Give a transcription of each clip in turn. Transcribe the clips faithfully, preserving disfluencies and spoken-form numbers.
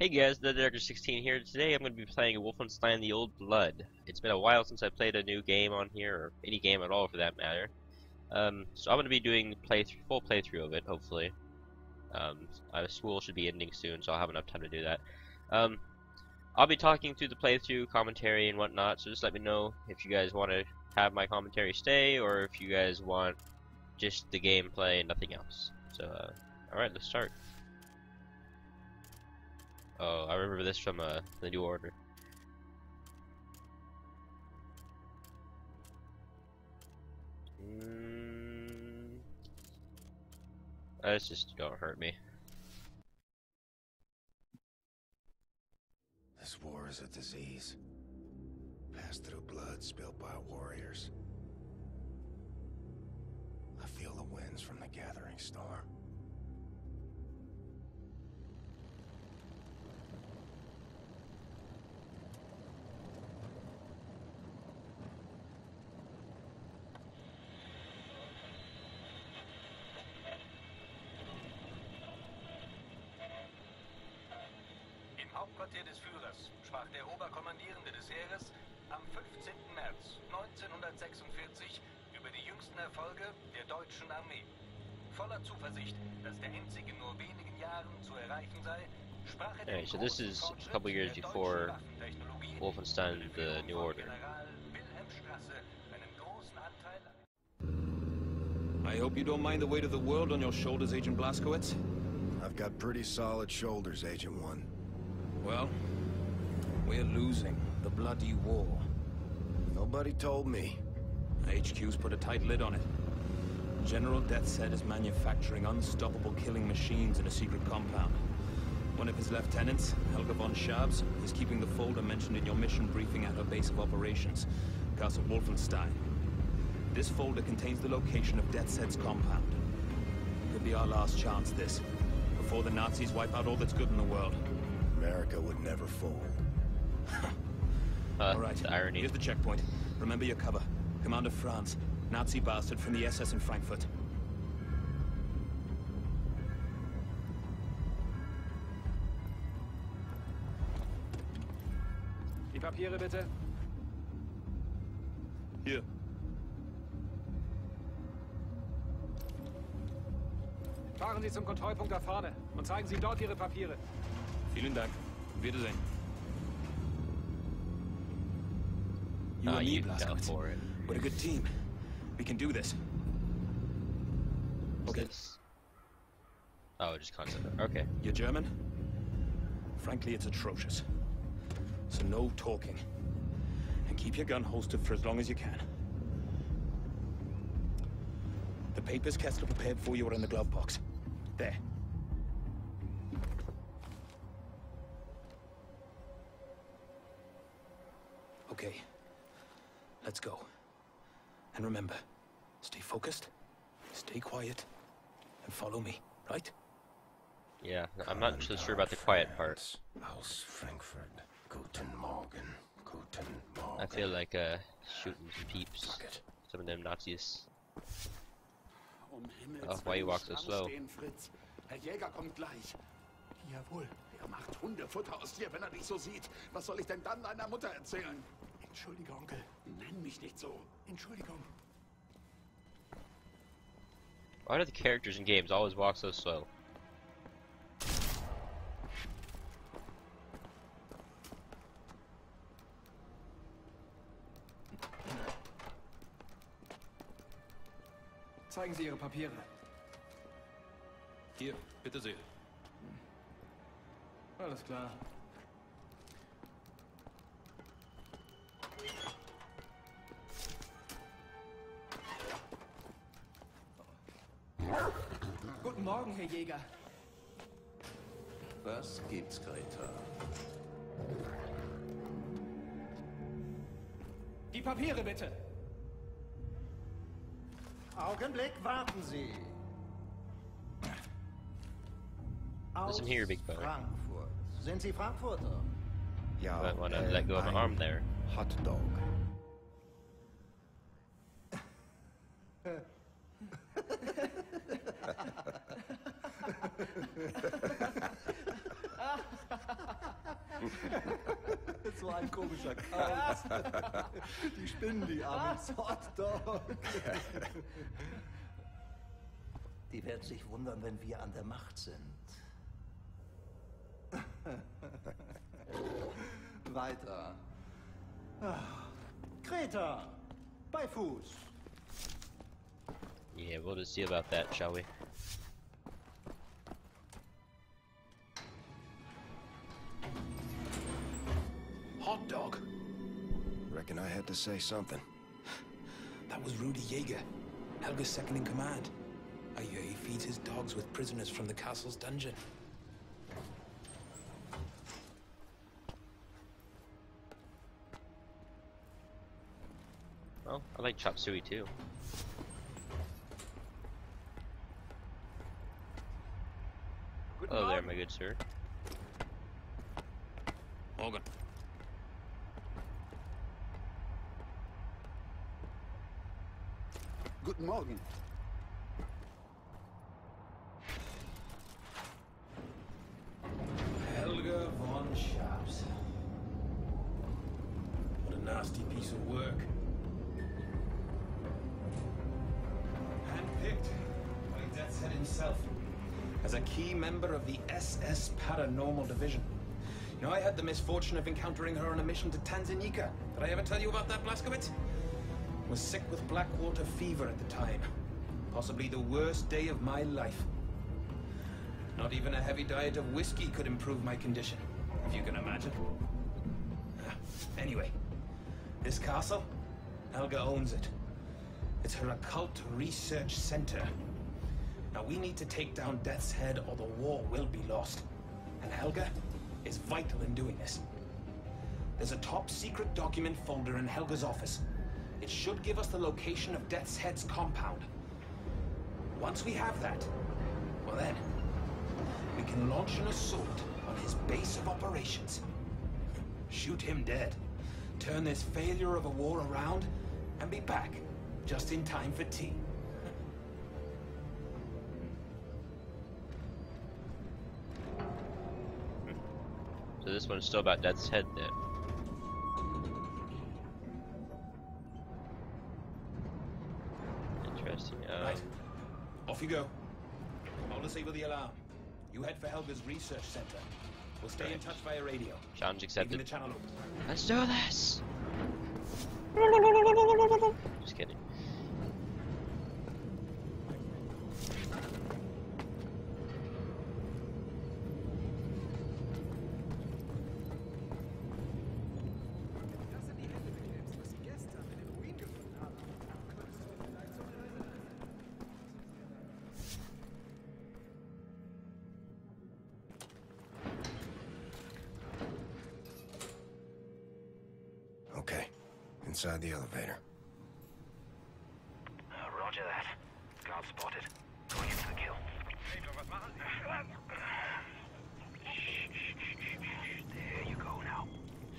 Hey guys, Director sixteen here. Today I'm going to be playing Wolfenstein: The Old Blood. It's been a while since I played a new game on here, or any game at all for that matter. Um, so I'm going to be doing the playthrough, full playthrough of it, hopefully. Um, my school should be ending soon, so I'll have enough time to do that. Um, I'll be talking through the playthrough, commentary, and whatnot, so just let me know if you guys want to have my commentary stay, or if you guys want just the gameplay and nothing else. So, uh, alright, let's start. Oh, I remember this from uh, the New Order. Mm. That's just gonna hurt me. This war is a disease, passed through blood spilled by warriors. I feel the winds from the gathering storm. Hauptquartier des Führers sprach der Oberkommandierende des Heeres am fünfzehnten März neunzehnhundertsechsundvierzig über die jüngsten Erfolge der deutschen Armee. Voller Zuversicht, dass der Endsieg in nur wenigen Jahren zu erreichen sei, sprach er den großen Fortschritt der deutschen Waffentechnologie Wolfenstein The New Order. I hope you don't mind the weight of the world on your shoulders, Agent Blaskowitz. I've got pretty solid shoulders, Agent One. Well, we're losing the bloody war. Nobody told me. H Q's put a tight lid on it. General Deathshead is manufacturing unstoppable killing machines in a secret compound. One of his lieutenants, Helga von Schabs, is keeping the folder mentioned in your mission briefing at her base of operations, Castle Wolfenstein. This folder contains the location of Deathshead's compound. Could be our last chance, this, before the Nazis wipe out all that's good in the world. America would never fold. uh, All right, the irony. Here's the checkpoint. Remember your cover. Commander Franz, Nazi bastard from the S S in Frankfurt. Die Papiere bitte. Hier. Fahren Sie zum Kontrollpunkt da vorne und zeigen Sie dort Ihre Papiere. Vielen Dank. Wiedersehen. You and me, Blaskowitz. What a good team. We can do this. Okay. This? Oh, just concept. Okay. You're German? Frankly, it's atrocious. So no talking. And keep your gun holstered for as long as you can. The papers Kessler prepared for you are in the glove box. There. Okay, let's go. And remember, stay focused, stay quiet, and follow me, right? Yeah, I'm not so sure about the quiet parts. Aus Frankfurt, guten Morgen, guten Morgen. I feel like uh, shooting some peeps. Some of them Nazis. Oh, why you walk so slow? Herr Jäger kommt gleich. Jawohl. Er macht Hundefutter aus dir, wenn er dich so sieht. Was soll ich denn dann deiner Mutter erzählen? Entschuldige, Onkel. Nenn mich nicht so. Entschuldigung. Why do the characters in games always walk so slow? Zeigen Sie Ihre Papiere. Hier, bitte sehr. Alles klar. Guten Morgen, Herr Jäger. Was gibt's, Greta? Die Papiere bitte. Augenblick, warten Sie. Aus Frankfurt. Sind Sie Frankfurter? Ja, I want to let go of my arm there. Hot dog. ein komischer Kauz. Die spinnen die armen Hotdog. Die werden sich wundern, wenn wir an der Macht sind. Weiter. Kreta! By Fuß! Yeah, we'll just see about that, shall we? Hot dog! Reckon I had to say something. That was Rudy Yeager, Helga's second in command. I hear he feeds his dogs with prisoners from the castle's dungeon. Well, I like chop suey too. Hello there, my good sir. Morgan. Guten Morgen. Helga von Schabs. What a nasty piece of work. Handpicked by Deathshead himself as a key member of the S S Paranormal Division. You know, I had the misfortune of encountering her on a mission to Tanzania. Did I ever tell you about that, Blaskowitz? Was sick with blackwater fever at the time. Possibly the worst day of my life. Not even a heavy diet of whiskey could improve my condition, if you can imagine. Anyway, this castle, Helga owns it. It's her occult research center. Now we need to take down Death's Head or the war will be lost. And Helga is vital in doing this. There's a top secret document folder in Helga's office. It should give us the location of Death's Head's compound. Once we have that, well then, we can launch an assault on his base of operations. Shoot him dead, turn this failure of a war around, and be back just in time for tea. So this one's still about Death's Head then. Right. Off you go. I'll disable the alarm. You head for Helga's research center. We'll stay in touch via radio. Challenge accepted. The channel open. Let's do this! Just kidding. Inside the elevator. Uh, roger that. Guard spotted. Going into the kill. Shh, shh, shh, shh. There you go now.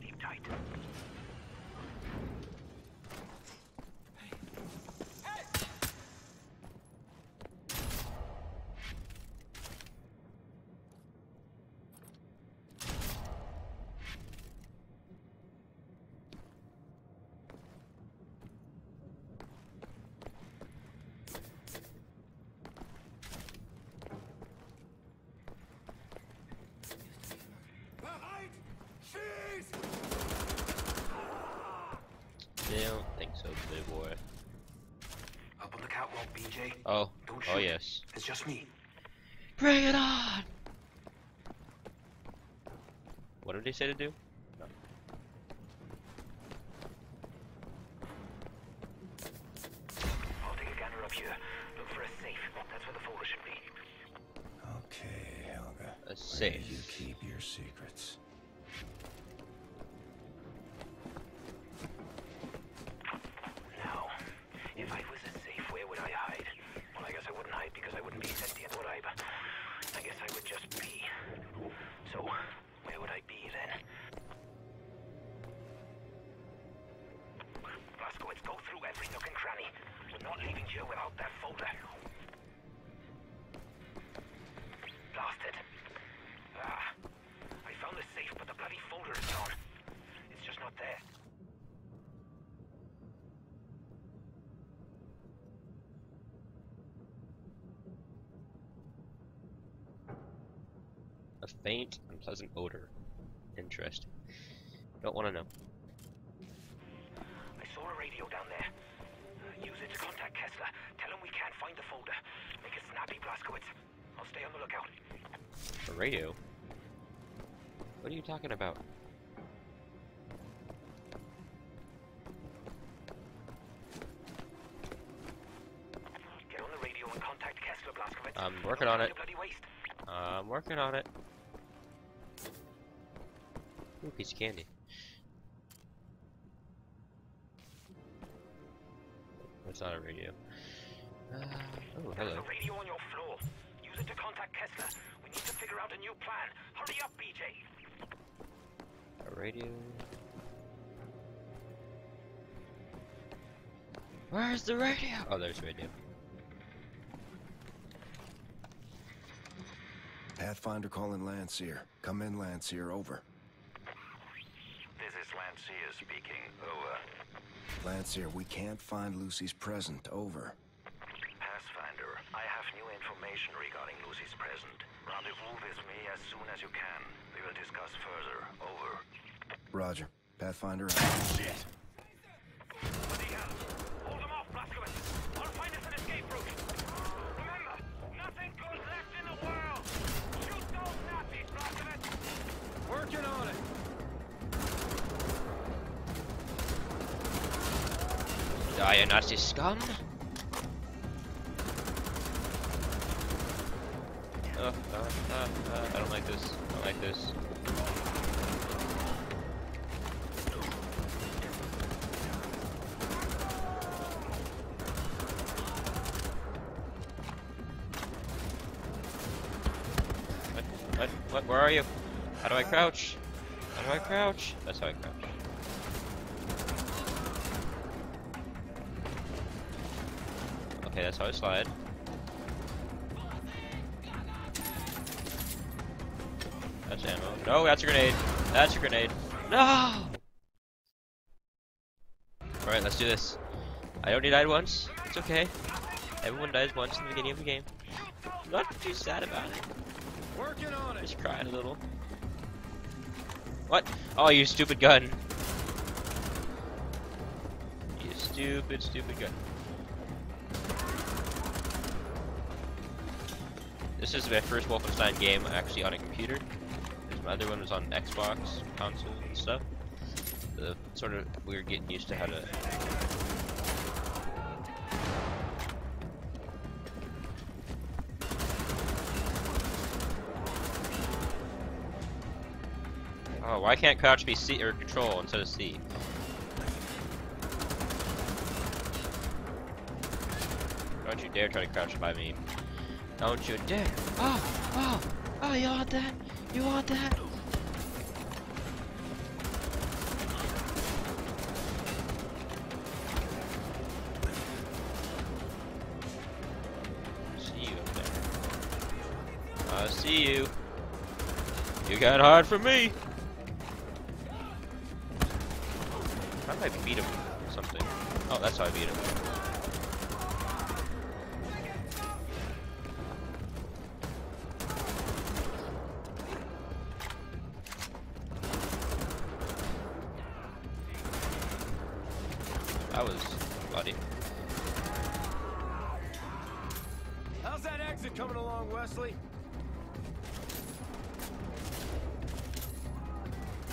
Sleep tight. Hey. Oh, oh yes. It's just me. Bring it on! What did they say to do? No. I'll take a gunner up here. Look for a safe. That's where the folder should be. Okay, Helga. A safe. Where do you keep your secrets? a faint, unpleasant odor. Interesting. Don't want to know. I saw a radio down there. Use it to contact Kessler. Tell him we can't find the folder. Make it snappy, Blaskowitz. I'll stay on the lookout. A radio? What are you talking about? Get on the radio and contact Kessler, Blaskowitz. I'm working on it. Uh, I'm working on it. Ooh, piece of candy. That's not a radio. Uh, oh, hello. There's a radio on your floor. Use it to contact Kessler. We need to figure out a new plan. Hurry up, B J. A radio. Where's the radio? Oh, there's radio. Pathfinder calling Landseer. Come in, Landseer. Over. This is Landseer speaking. Over. Landseer, we can't find Lucy's present. Over. Pathfinder, I have new information regarding Lucy's present. Rendezvous with me as soon as you can. We will discuss further. Over. Roger. Pathfinder out. Shit! Bloody hell! Hold them off, Blaskowitz! I'll find us an escape route! Remember, nothing goes left in the world! Shoot those Nazis, Blaskowitz! Working on it! Die, you Nazi scum! Uh, uh, uh, uh, I don't like this. I don't like this. What? What? What? Where are you? How do I crouch? How do I crouch? That's how I crouch. Okay, that's how I slide. That's ammo. No, that's a grenade. That's a grenade. No! Alright, let's do this. I only died once. It's okay. Everyone dies once in the beginning of the game. I'm not too sad about it. Just crying a little. What? Oh, you stupid gun. You stupid, stupid gun. This is my first Wolfenstein game actually on a computer. Because my other one was on Xbox, console, and stuff. So sort of we were getting used to how to. Oh, why can't crouch be C or control instead of C? Don't you dare try to crouch by me. Don't you dare! Oh! Oh! Oh, you want that? You want that? I see you up there. I see you. You can't hide from me! How did I beat him or something? Oh, that's how I beat him. That was bloody. How's that exit coming along, Wesley?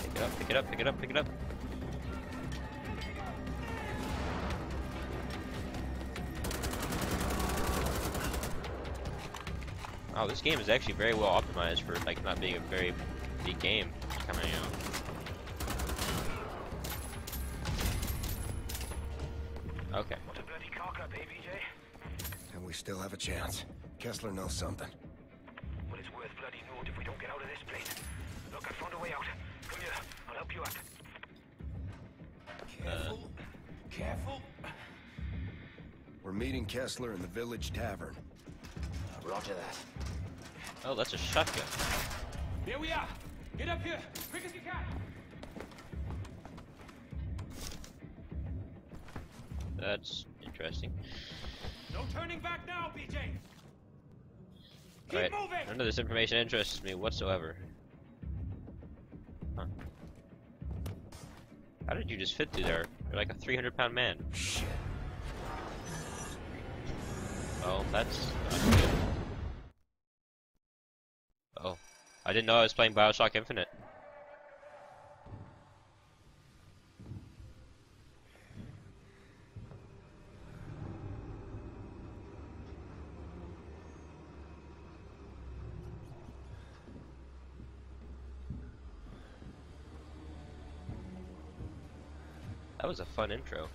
Pick it up, pick it up, pick it up, pick it up. Wow, this game is actually very well optimized for like not being a very big game coming out. Okay. What a bloody cock up, eh, B J? And we still have a chance. Kessler knows something. Well, it's worth bloody naught if we don't get out of this place. Look, I found a way out. Come here, I'll help you out. Careful. Uh. Careful. We're meeting Kessler in the village tavern. Uh, roger that. Oh, that's a shotgun. Here we are. Get up here, quick as you can. That's interesting. No turning back now, B J. Alright, none of this information interests me whatsoever. Huh. How did you just fit through there? You're like a three hundred pound man. Oh, that's not good. Oh, I didn't know I was playing Bioshock Infinite. That was a fun intro.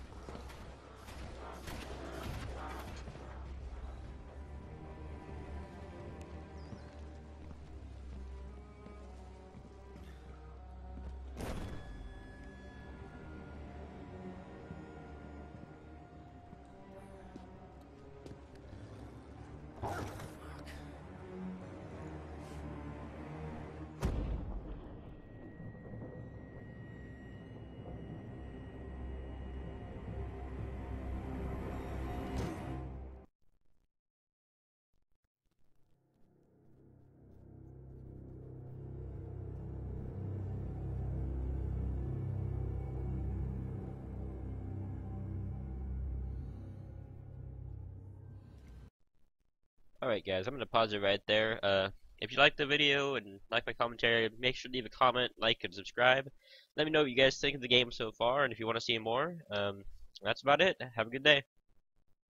Alright guys, I'm going to pause it right there. Uh, if you like the video and like my commentary, make sure to leave a comment, like, and subscribe. Let me know what you guys think of the game so far, and if you want to see more. Um, that's about it. Have a good day.